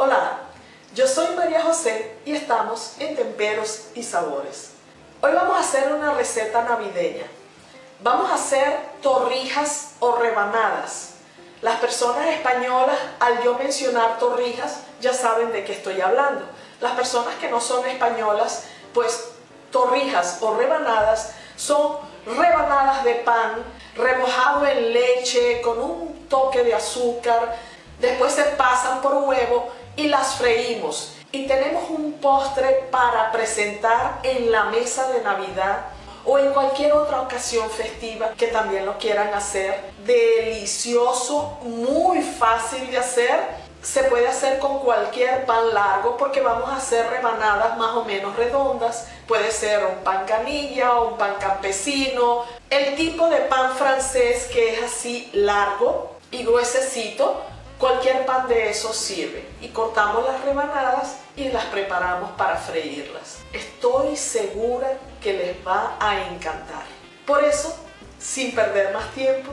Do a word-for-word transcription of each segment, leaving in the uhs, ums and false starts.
Hola, yo soy María José y estamos en Temperos y Sabores. Hoy vamos a hacer una receta navideña. Vamos a hacer torrijas o rebanadas. Las personas españolas, al yo mencionar torrijas, ya saben de qué estoy hablando. Las personas que no son españolas, pues torrijas o rebanadas son rebanadas de pan remojado en leche con un toque de azúcar. Después se pasan por huevo y las freímos. Y tenemos un postre para presentar en la mesa de Navidad o en cualquier otra ocasión festiva que también lo quieran hacer. Delicioso, muy fácil de hacer. Se puede hacer con cualquier pan largo porque vamos a hacer rebanadas más o menos redondas. Puede ser un pan canilla o un pan campesino. El tipo de pan francés que es así largo y gruesecito. Cualquier pan de esos sirve y cortamos las rebanadas y las preparamos para freírlas. Estoy segura que les va a encantar. Por eso, sin perder más tiempo,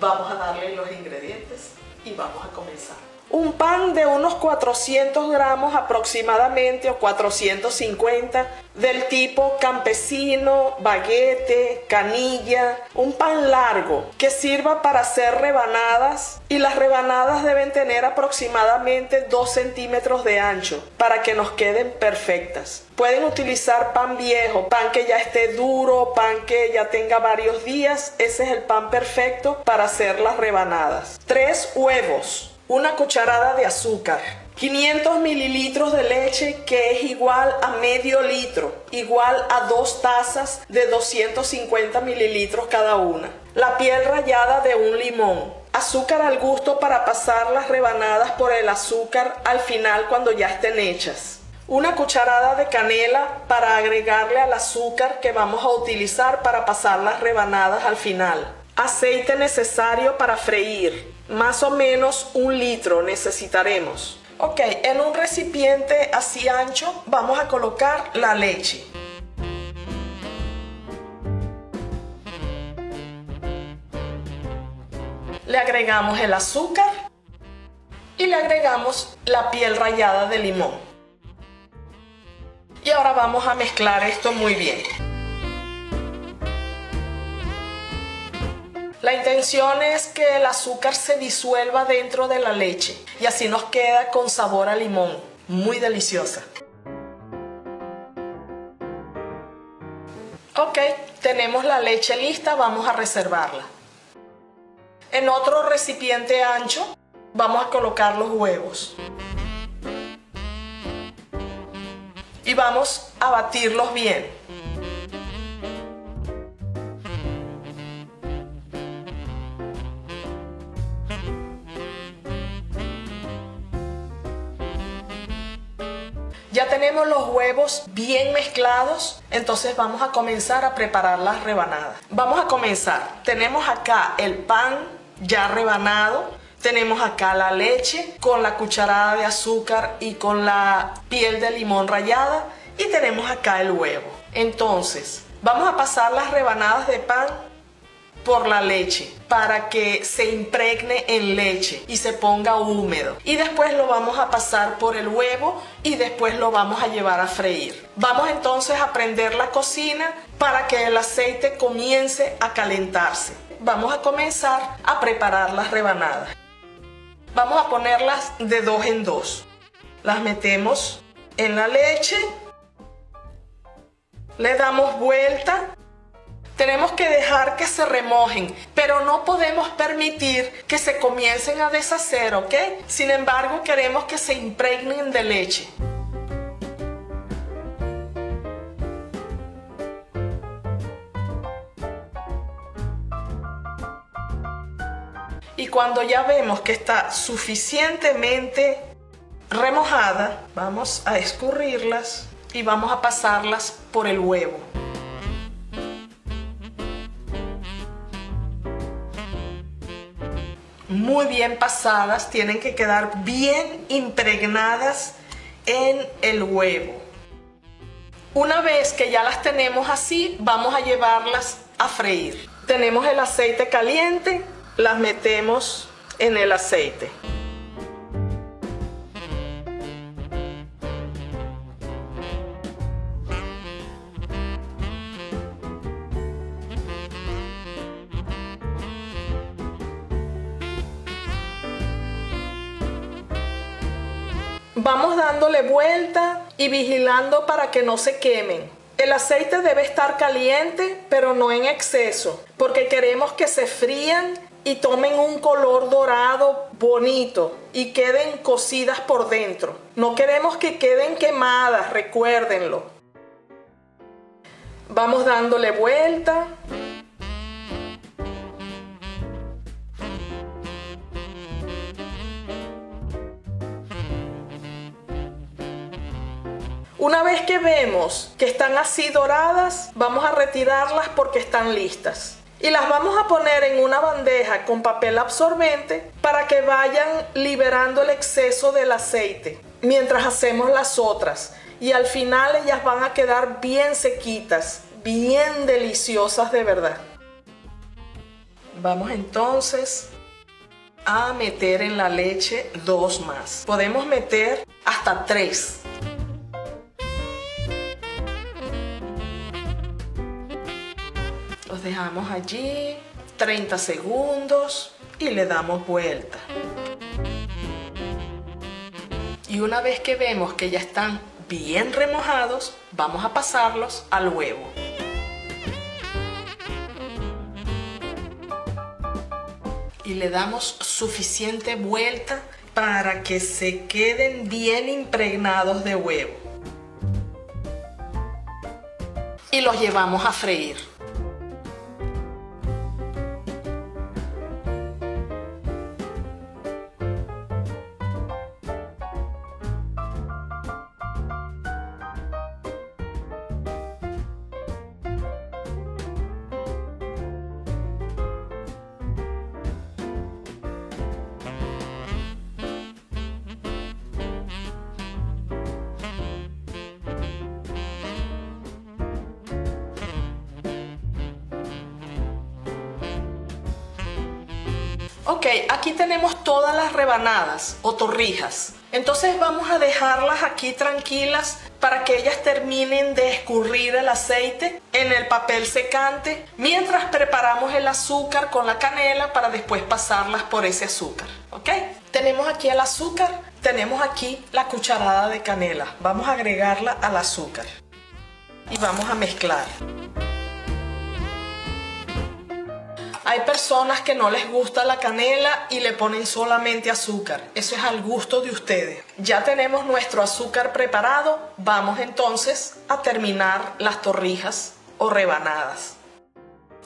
vamos a darle los ingredientes y vamos a comenzar. Un pan de unos cuatrocientos gramos aproximadamente o cuatrocientos cincuenta, del tipo campesino, baguete, canilla, un pan largo que sirva para hacer rebanadas, y las rebanadas deben tener aproximadamente dos centímetros de ancho para que nos queden perfectas. Pueden utilizar pan viejo, pan que ya esté duro, pan que ya tenga varios días, ese es el pan perfecto para hacer las rebanadas. Tres huevos. Una cucharada de azúcar, quinientos mililitros de leche que es igual a medio litro, igual a dos tazas de doscientos cincuenta mililitros cada una, la piel rallada de un limón, azúcar al gusto para pasar las rebanadas por el azúcar al final cuando ya estén hechas, una cucharada de canela para agregarle al azúcar que vamos a utilizar para pasar las rebanadas al final, aceite necesario para freír. Más o menos un litro necesitaremos. Ok, en un recipiente así ancho vamos a colocar la leche. Le agregamos el azúcar y le agregamos la piel rallada de limón. Y ahora vamos a mezclar esto muy bien. La intención es que el azúcar se disuelva dentro de la leche y así nos queda con sabor a limón, muy deliciosa. Ok, tenemos la leche lista, vamos a reservarla. En otro recipiente ancho vamos a colocar los huevos. Y vamos a batirlos bien. Ya tenemos los huevos bien mezclados, entonces vamos a comenzar a preparar las rebanadas. Vamos a comenzar. Tenemos acá el pan ya rebanado, tenemos acá la leche con la cucharada de azúcar y con la piel de limón rallada y tenemos acá el huevo. Entonces, vamos a pasar las rebanadas de pan por la leche para que se impregne en leche y se ponga húmedo, y después lo vamos a pasar por el huevo y después lo vamos a llevar a freír. Vamos entonces a prender la cocina para que el aceite comience a calentarse. Vamos a comenzar a preparar las rebanadas. Vamos a ponerlas de dos en dos. Las metemos en la leche, le damos vuelta. Tenemos que dejar que se remojen, pero no podemos permitir que se comiencen a deshacer, ¿ok? Sin embargo, queremos que se impregnen de leche. Y cuando ya vemos que está suficientemente remojada, vamos a escurrirlas y vamos a pasarlas por el huevo. Muy bien pasadas, tienen que quedar bien impregnadas en el huevo. Una vez que ya las tenemos así, vamos a llevarlas a freír. Tenemos el aceite caliente, las metemos en el aceite. Vamos dándole vuelta y vigilando para que no se quemen. El aceite debe estar caliente, pero no en exceso, porque queremos que se fríen y tomen un color dorado bonito y queden cocidas por dentro. No queremos que queden quemadas, recuérdenlo. Vamos dándole vuelta. Una vez que vemos que están así doradas, vamos a retirarlas porque están listas. Y las vamos a poner en una bandeja con papel absorbente para que vayan liberando el exceso del aceite mientras hacemos las otras. Y al final ellas van a quedar bien sequitas, bien deliciosas de verdad. Vamos entonces a meter en la leche dos más. Podemos meter hasta tres. Los dejamos allí treinta segundos y le damos vuelta. Y una vez que vemos que ya están bien remojados, vamos a pasarlos al huevo. Y le damos suficiente vuelta para que se queden bien impregnados de huevo. Y los llevamos a freír. Ok, aquí tenemos todas las rebanadas o torrijas. Entonces vamos a dejarlas aquí tranquilas para que ellas terminen de escurrir el aceite en el papel secante mientras preparamos el azúcar con la canela para después pasarlas por ese azúcar. Ok, tenemos aquí el azúcar, tenemos aquí la cucharada de canela. Vamos a agregarla al azúcar y vamos a mezclar. Hay personas que no les gusta la canela y le ponen solamente azúcar. Eso es al gusto de ustedes. Ya tenemos nuestro azúcar preparado. Vamos entonces a terminar las torrijas o rebanadas.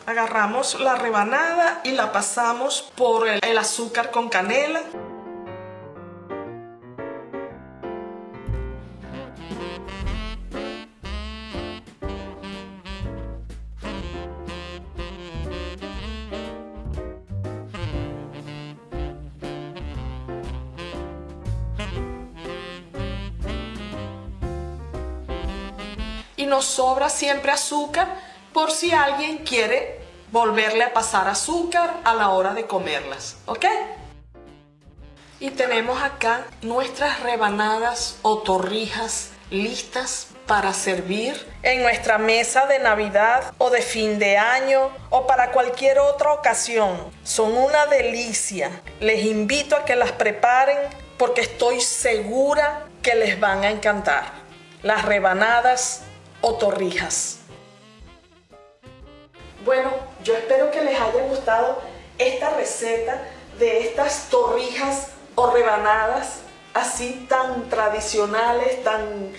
Agarramos la rebanada y la pasamos por el azúcar con canela. Y nos sobra siempre azúcar por si alguien quiere volverle a pasar azúcar a la hora de comerlas, ¿ok? Y tenemos acá nuestras rebanadas o torrijas listas para servir en nuestra mesa de Navidad o de fin de año o para cualquier otra ocasión. Son una delicia. Les invito a que las preparen porque estoy segura que les van a encantar. Las rebanadas o torrijas. Bueno, yo espero que les haya gustado esta receta de estas torrijas o rebanadas así tan tradicionales, tan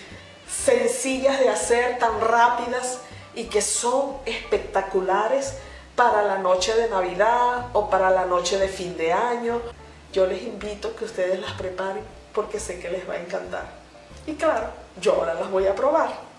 sencillas de hacer, tan rápidas y que son espectaculares para la noche de Navidad o para la noche de fin de año. Yo les invito a que ustedes las preparen porque sé que les va a encantar. Y claro, yo ahora las voy a probar.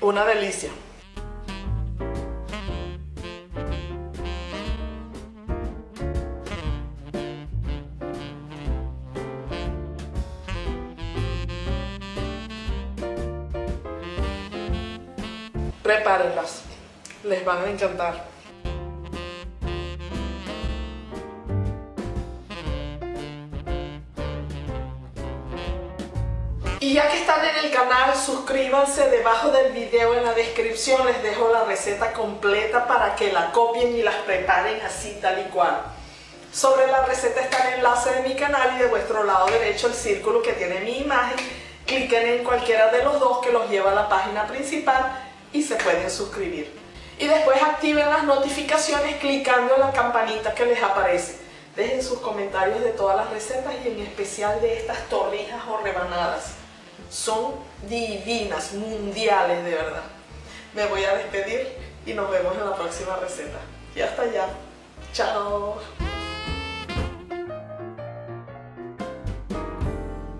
Una delicia. Prepárenlas, les van a encantar. Y ya que están en el canal, suscríbanse. Debajo del video en la descripción les dejo la receta completa para que la copien y las preparen así tal y cual. Sobre la receta está el enlace de mi canal y de vuestro lado derecho el círculo que tiene mi imagen. Cliquen en cualquiera de los dos que los lleva a la página principal y se pueden suscribir. Y después activen las notificaciones clicando en la campanita que les aparece. Dejen sus comentarios de todas las recetas y en especial de estas torrijas o rebanadas. Son divinas, mundiales de verdad. Me voy a despedir y nos vemos en la próxima receta. Y hasta allá. Chao.